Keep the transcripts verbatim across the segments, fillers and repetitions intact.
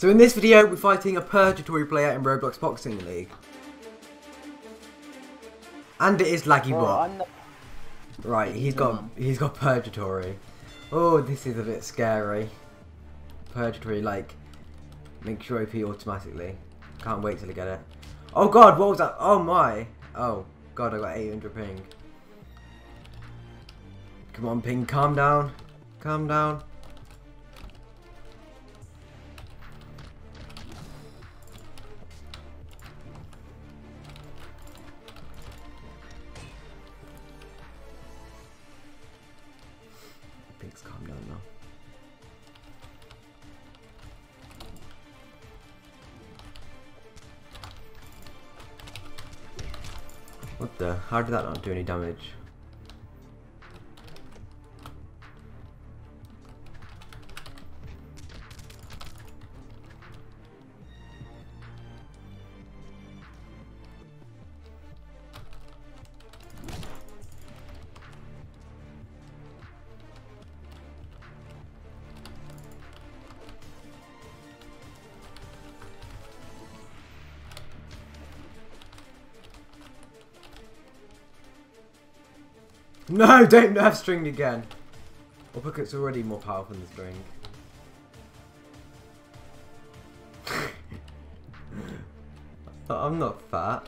So in this video, we're fighting a Purgatory player in Roblox Boxing League. And it is Laggy Bot. Oh, right, he's got he's got Purgatory. Oh, this is a bit scary. Purgatory, like, make sure O P automatically. Can't wait till I get it. Oh god, what was that? Oh my. Oh god, I got eight hundred ping. Come on, ping, calm down. Calm down. Ping's calm down now. What the? How did that not do any damage? No, don't nerf string again. Uppercut's already more powerful than the string. I'm not fat.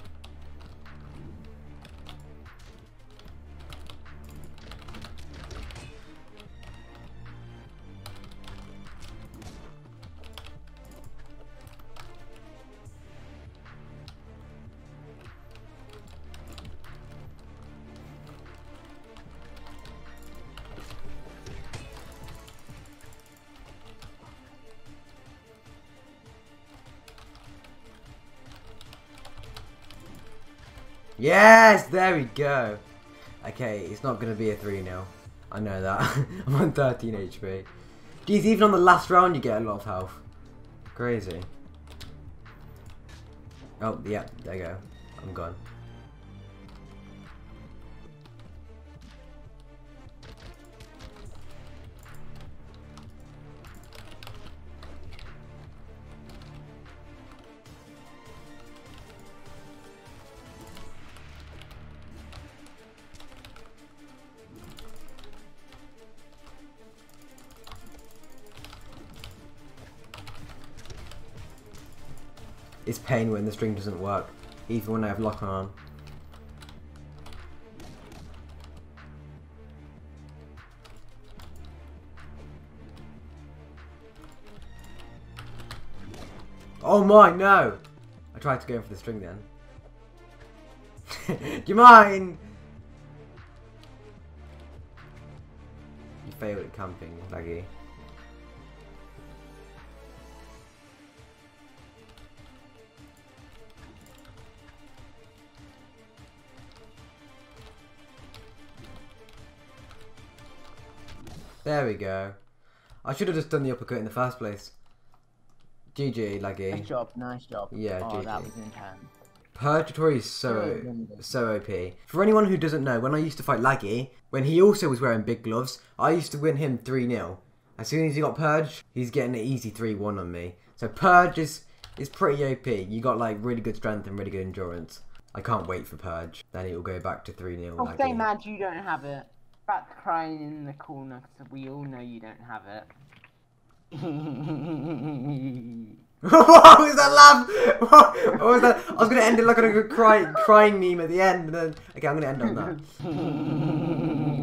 Yes, there we go. Okay, it's not going to be a three nil. I know that. I'm on thirteen H P. Geez, even on the last round you get a lot of health. Crazy. Oh, yeah, there you go. I'm gone. It's pain when the string doesn't work, even when I have lock on. Oh my, no! I tried to go for the string then. Do you mind? You failed at camping, Laggy. There we go. I should have just done the uppercut in the first place. G G, Laggy. Nice job, nice job. Yeah, oh, G G. That was intense. Purgatory is so, so O P. For anyone who doesn't know, when I used to fight Laggy, when he also was wearing big gloves, I used to win him three nil. As soon as he got Purge, he's getting an easy three one on me. So Purge is, is pretty O P. You got like really good strength and really good endurance. I can't wait for Purge. Then it will go back to three nil. I'm so mad you don't have it. That's crying in the corner because we all know you don't have it. What was that laugh? What, what was that? I was gonna end it like a cry, crying meme at the end, and then okay, I'm gonna end on that.